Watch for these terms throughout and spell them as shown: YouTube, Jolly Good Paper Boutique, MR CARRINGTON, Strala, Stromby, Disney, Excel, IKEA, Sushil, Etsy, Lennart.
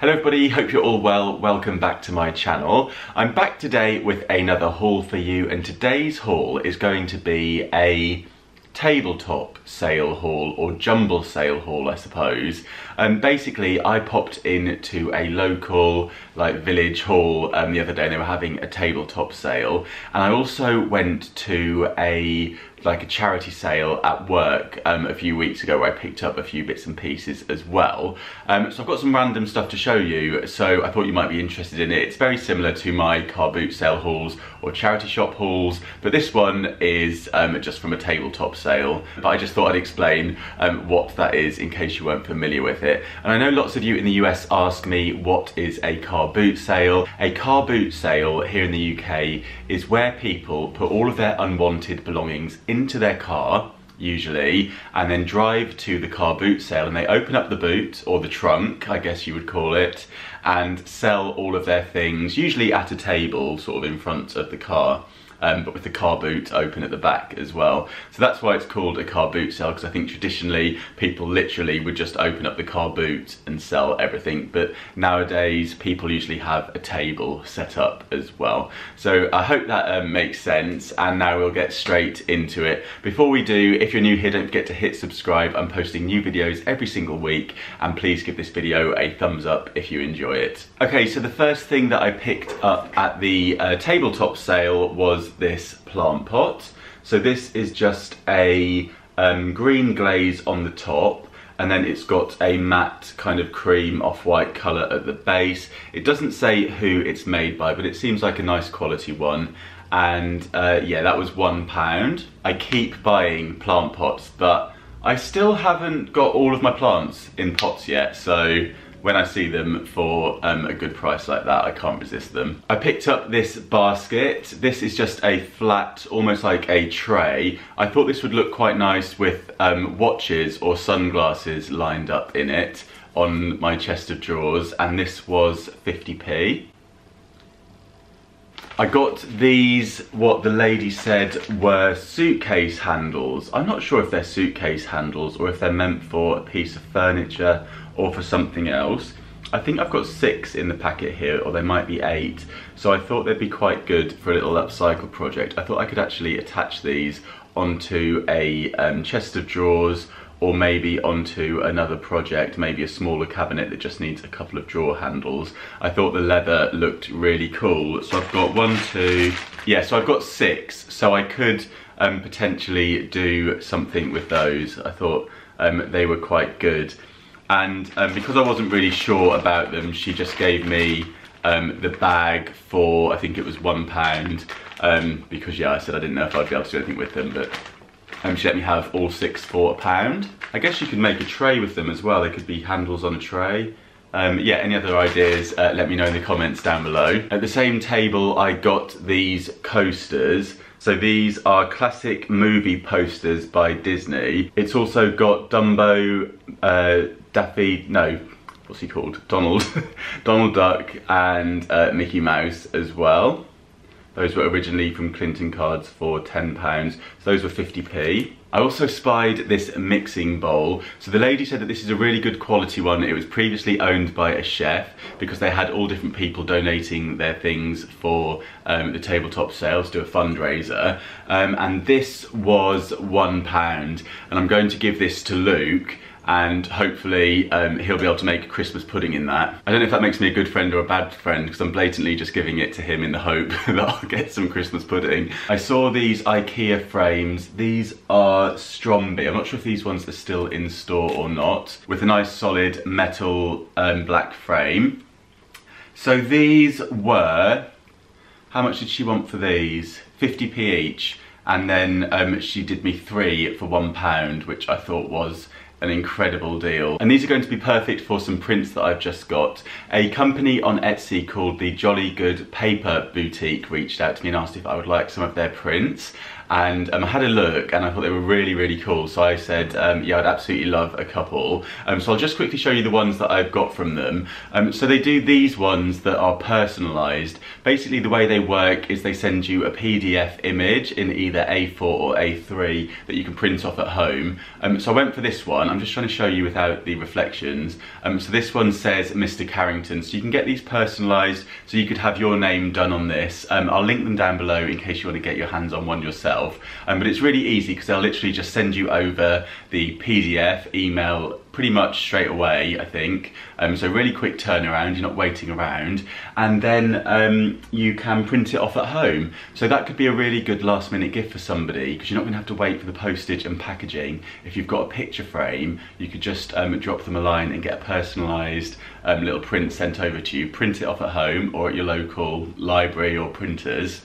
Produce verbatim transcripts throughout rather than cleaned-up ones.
Hello everybody, hope you're all well. Welcome back to my channel. I'm back today with another haul for you, and today's haul is going to be a tabletop sale haul, or jumble sale haul I suppose. Um, basically I popped into a local like village hall um, the other day and they were having a tabletop sale, and I also went to a like a charity sale at work um, a few weeks ago where I picked up a few bits and pieces as well. Um, so I've got some random stuff to show you, so I thought you might be interested in it. It's very similar to my car boot sale hauls or charity shop hauls, but this one is um, just from a tabletop sale. But I just thought I'd explain um, what that is in case you weren't familiar with it. And I know lots of you in the U S ask me, what is a car boot sale? A car boot sale here in the U K is where people put all of their unwanted belongings into their car, usually, and then drive to the car boot sale, and they open up the boot, or the trunk, I guess you would call it, and sell all of their things, usually at a table, sort of in front of the car, um, but with the car boot open at the back as well. So that's why it's called a car boot sale, because I think traditionally people literally would just open up the car boot and sell everything, but nowadays people usually have a table set up as well. So I hope that um, makes sense, and now we'll get straight into it. Before we do, if you're new here, don't forget to hit subscribe. I'm posting new videos every single week, and please give this video a thumbs up if you enjoy it. Okay, so the first thing that I picked up at the uh, tabletop sale was this plant pot. So this is just a um, green glaze on the top, and then it's got a matte kind of cream off-white colour at the base. It doesn't say who it's made by, but it seems like a nice quality one. And uh, yeah, that was one pound. I keep buying plant pots, but I still haven't got all of my plants in pots yet, so when I see them for um, a good price like that, I can't resist them. I picked up this basket. This is just a flat, almost like a tray. I thought this would look quite nice with um, watches or sunglasses lined up in it on my chest of drawers, and this was fifty p. I got these, what the lady said were suitcase handles. I'm not sure if they're suitcase handles or if they're meant for a piece of furniture or for something else. I think I've got six in the packet here, or they might be eight. So I thought they'd be quite good for a little upcycle project. I thought I could actually attach these onto a um, chest of drawers, or maybe onto another project, maybe a smaller cabinet that just needs a couple of drawer handles. I thought the leather looked really cool. So I've got one, two, yeah, so I've got six. So I could um, potentially do something with those. I thought um, they were quite good. And um, because I wasn't really sure about them, she just gave me um, the bag for, I think it was one pound, um, because yeah, I said I didn't know if I'd be able to do anything with them, but Um, she let me have all six for a pound. I guess you could make a tray with them as well. They could be handles on a tray. Um, yeah, any other ideas, uh, let me know in the comments down below. At the same table, I got these coasters. So these are classic movie posters by Disney. It's also got Dumbo, uh, Daffy, no, what's he called? Donald. Donald Duck and uh, Mickey Mouse as well. Those were originally from Clinton cards for ten pounds, so those were fifty p. I also spied this mixing bowl. So the lady said that this is a really good quality one. It was previously owned by a chef, because they had all different people donating their things for um, the tabletop sales to do a fundraiser. Um, and this was one pound, and I'm going to give this to Luke, and hopefully um, he'll be able to make a Christmas pudding in that. I don't know if that makes me a good friend or a bad friend, because I'm blatantly just giving it to him in the hope that I'll get some Christmas pudding. I saw these IKEA frames. These are Stromby. I'm not sure if these ones are still in store or not, with a nice solid metal um, black frame. So these were, how much did she want for these? fifty p each, and then um, she did me three for one pound, which I thought was an incredible deal. And these are going to be perfect for some prints that I've just got. A company on Etsy called the Jolly Good Paper Boutique reached out to me and asked if I would like some of their prints. and um, I had a look and I thought they were really, really cool. So I said, um, yeah, I'd absolutely love a couple. Um, so I'll just quickly show you the ones that I've got from them. Um, so they do these ones that are personalised. Basically, the way they work is they send you a P D F image in either A four or A three that you can print off at home. Um, so I went for this one. I'm just trying to show you without the reflections. Um, so this one says Mister Carrington. So you can get these personalised, so you could have your name done on this. Um, I'll link them down below in case you want to get your hands on one yourself. Um, but it's really easy because they'll literally just send you over the P D F email pretty much straight away, I think. Um, so really quick turnaround, you're not waiting around. And then um, you can print it off at home. So that could be a really good last minute gift for somebody, because you're not going to have to wait for the postage and packaging. If you've got a picture frame, you could just um, drop them a line and get a personalised um, little print sent over to you. Print it off at home or at your local library or printers.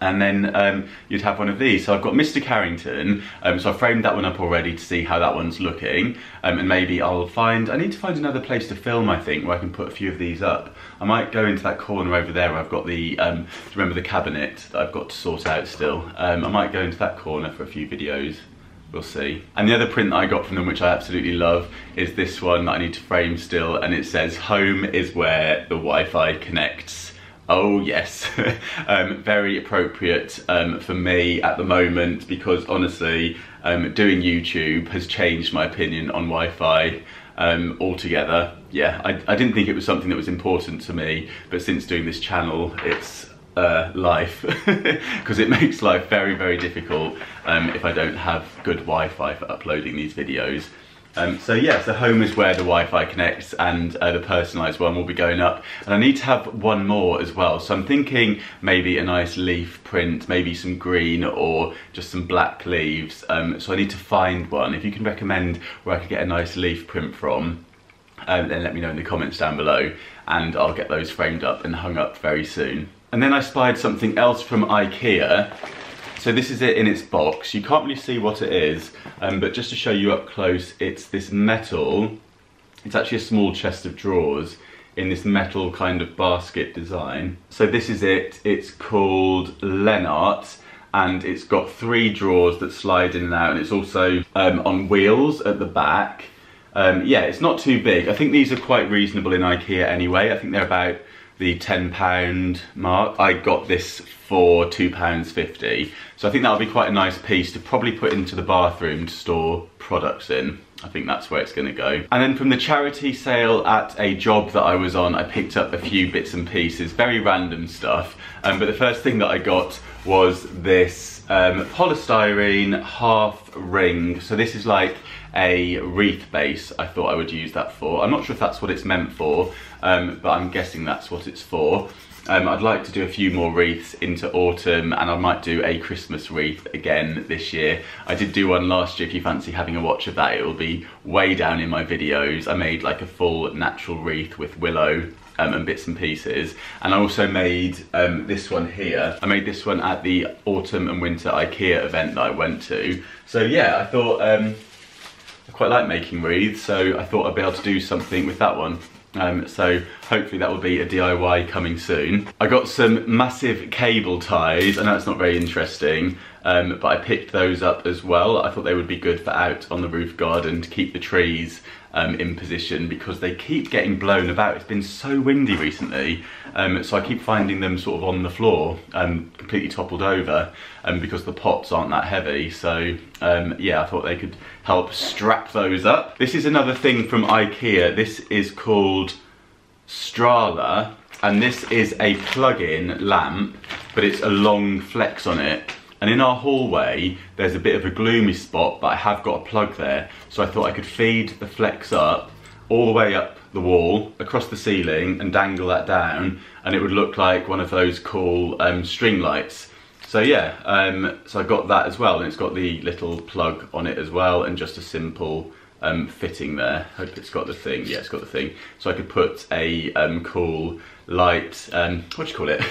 And then um, you'd have one of these. So I've got Mister Carrington, um, so I framed that one up already to see how that one's looking. Um, and maybe I'll find, I need to find another place to film, I think, where I can put a few of these up. I might go into that corner over there where I've got the, um, remember the cabinet that I've got to sort out still. Um, I might go into that corner for a few videos. We'll see. And the other print that I got from them, which I absolutely love, is this one that I need to frame still. And it says, "Home is where the Wi-Fi connects." Oh yes, um, very appropriate um, for me at the moment, because honestly, um, doing YouTube has changed my opinion on Wi-Fi um, altogether. Yeah, I, I didn't think it was something that was important to me, but since doing this channel, it's uh, life, because it makes life very, very difficult um, if I don't have good Wi-Fi for uploading these videos. Um, so yeah, so home is where the Wi-Fi connects, and uh, the personalised one will be going up. And I need to have one more as well. So I'm thinking maybe a nice leaf print, maybe some green or just some black leaves. Um, so I need to find one. If you can recommend where I can get a nice leaf print from, um, then let me know in the comments down below, and I'll get those framed up and hung up very soon. And then I spied something else from IKEA. So this is it in its box. You can't really see what it is, um, but just to show you up close, it's this metal, it's actually a small chest of drawers in this metal kind of basket design. So this is it, it's called Lennart, and it's got three drawers that slide in and out, and it's also um, on wheels at the back. Um, yeah, it's not too big. I think these are quite reasonable in IKEA anyway. I think they're about the ten pound mark. I got this for two pounds fifty. So I think that'll be quite a nice piece to probably put into the bathroom to store products in. I think that's where it's gonna go. And then from the charity sale at a job that I was on, I picked up a few bits and pieces, very random stuff. Um, but the first thing that I got was this um, polystyrene half ring. So this is like a wreath base. I thought I would use that for. I'm not sure if that's what it's meant for, um, but I'm guessing that's what it's for. Um, I'd like to do a few more wreaths into autumn, and I might do a Christmas wreath again this year. I did do one last year. If you fancy having a watch of that, it will be way down in my videos. I made like a full natural wreath with willow um, and bits and pieces. And I also made um, this one here. I made this one at the autumn and winter IKEA event that I went to. So yeah, I thought um, I quite like making wreaths, so I thought I'd be able to do something with that one. Um, so hopefully that will be a D I Y coming soon. I got some massive cable ties. I know it's not very interesting, um, but I picked those up as well. I thought they would be good for out on the roof garden to keep the trees um, in position, because they keep getting blown about. It's been so windy recently, um, so I keep finding them sort of on the floor, um, completely toppled over, um, because the pots aren't that heavy. So um, yeah, I thought they could help strap those up. This is another thing from IKEA. This is called Strala, and this is a plug-in lamp, but it's a long flex on it. And in our hallway, there's a bit of a gloomy spot, but I have got a plug there. So I thought I could feed the flex up, all the way up the wall, across the ceiling, and dangle that down, and it would look like one of those cool um, string lights. So yeah, um, so I got that as well, and it's got the little plug on it as well, and just a simple um, fitting there. Hope it's got the thing. Yeah, it's got the thing. So I could put a um, cool light, um, what do you call it?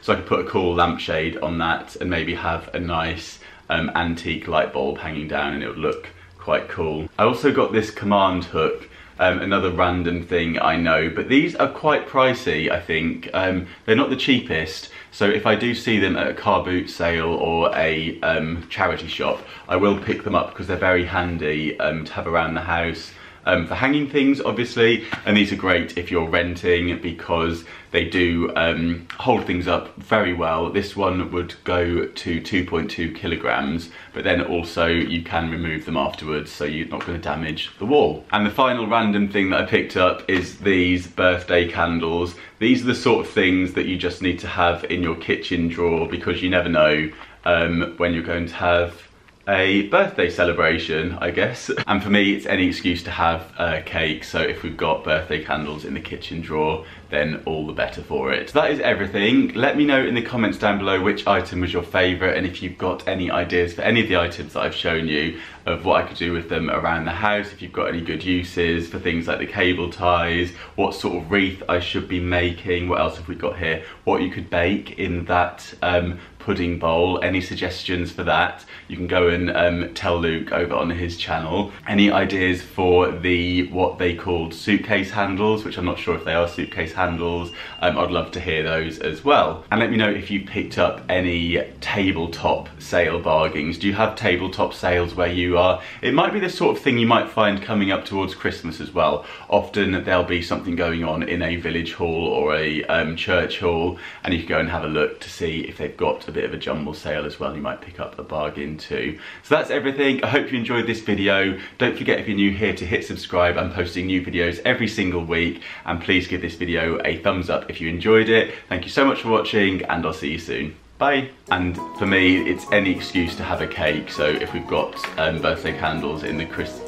So I could put a cool lampshade on that, and maybe have a nice um, antique light bulb hanging down, and it would look quite cool. I also got this command hook. um, another random thing I know, but these are quite pricey, I think. Um, they're not the cheapest, so if I do see them at a car boot sale or a um, charity shop, I will pick them up because they're very handy um, to have around the house. Um, for hanging things, obviously, and these are great if you're renting because they do um, hold things up very well. This one would go to two point two kilograms, but then also you can remove them afterwards, so you're not going to damage the wall. And the final random thing that I picked up is these birthday candles. These are the sort of things that you just need to have in your kitchen drawer because you never know um, when you're going to have a birthday celebration, I guess. And for me, it's any excuse to have a cake, so if we've got birthday candles in the kitchen drawer, then all the better for it. So that is everything. Let me know in the comments down below which item was your favourite, and if you've got any ideas for any of the items that I've shown you of what I could do with them around the house, if you've got any good uses for things like the cable ties, what sort of wreath I should be making, what else have we got here, what you could bake in that um, pudding bowl, any suggestions for that, you can go and um, tell Luke over on his channel. Any ideas for the, what they called suitcase handles, which I'm not sure if they are suitcase handles, um, I'd love to hear those as well. And let me know if you picked up any tabletop sale bargains. Do you have tabletop sales where you are? It might be the sort of thing you might find coming up towards Christmas as well. Often there'll be something going on in a village hall or a um, church hall, and you can go and have a look to see if they've got a bit of a jumble sale as well. You might pick up a bargain too. So that's everything. I hope you enjoyed this video. Don't forget, if you're new here, to hit subscribe. I'm posting new videos every single week, and please give this video a thumbs up if you enjoyed it. Thank you so much for watching, and I'll see you soon. Bye. And for me, it's any excuse to have a cake, so if we've got um, birthday candles in the Chris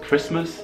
Christmas